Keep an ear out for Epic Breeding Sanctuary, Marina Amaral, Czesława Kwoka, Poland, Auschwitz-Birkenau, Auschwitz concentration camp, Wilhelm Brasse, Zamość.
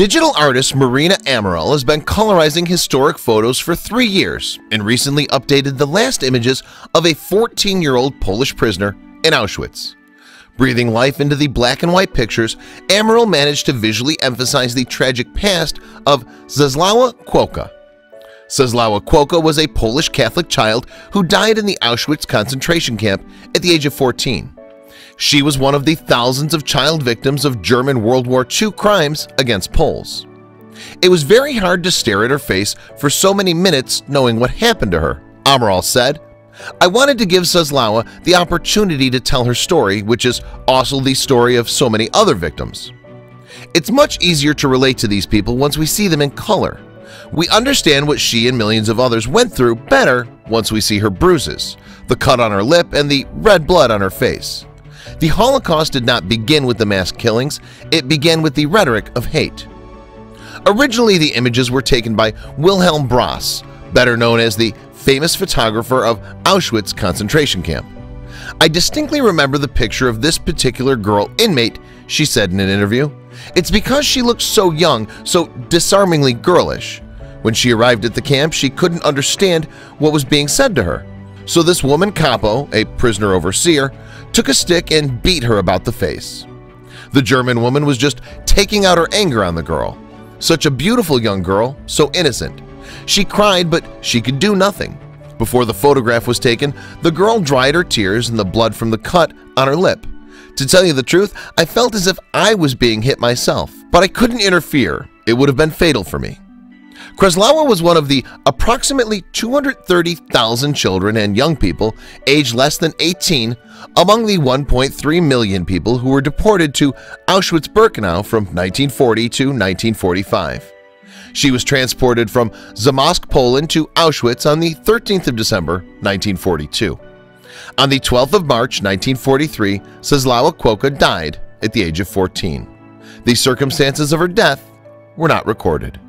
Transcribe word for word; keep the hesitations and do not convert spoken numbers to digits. Digital artist Marina Amaral has been colorizing historic photos for three years and recently updated the last images of a fourteen-year-old Polish prisoner in Auschwitz. Breathing life into the black and white pictures, Amaral managed to visually emphasize the tragic past of Czesława Kwoka. Czesława Kwoka was a Polish Catholic child who died in the Auschwitz concentration camp at the age of fourteen. She was one of the thousands of child victims of German World War Two crimes against Poles. It was very hard to stare at her face for so many minutes knowing what happened to her, Amaral said. I wanted to give Czesława the opportunity to tell her story, which is also the story of so many other victims. It's much easier to relate to these people once we see them in color. We understand what she and millions of others went through better once we see her bruises, the cut on her lip, and the red blood on her face. The Holocaust did not begin with the mass killings, it began with the rhetoric of hate. Originally, the images were taken by Wilhelm Brasse, better known as the famous photographer of Auschwitz concentration camp. I distinctly remember the picture of this particular girl inmate, she said in an interview. It's because she looked so young, so disarmingly girlish. When she arrived at the camp, she couldn't understand what was being said to her. So this woman Capo, a prisoner overseer, took a stick and beat her about the face. The German woman was just taking out her anger on the girl. Such a beautiful young girl, so innocent. She cried, but she could do nothing. Before the photograph was taken, the girl dried her tears and the blood from the cut on her lip. To tell you the truth, I felt as if I was being hit myself, but I couldn't interfere. It would have been fatal for me. Czesława was one of the approximately two hundred thirty thousand children and young people aged less than eighteen among the one point three million people who were deported to Auschwitz-Birkenau from nineteen forty to nineteen forty-five. She was transported from Zamość, Poland to Auschwitz on the thirteenth of December nineteen forty-two. On the twelfth of March nineteen forty-three, Czesława Kwoka died at the age of fourteen. The circumstances of her death were not recorded.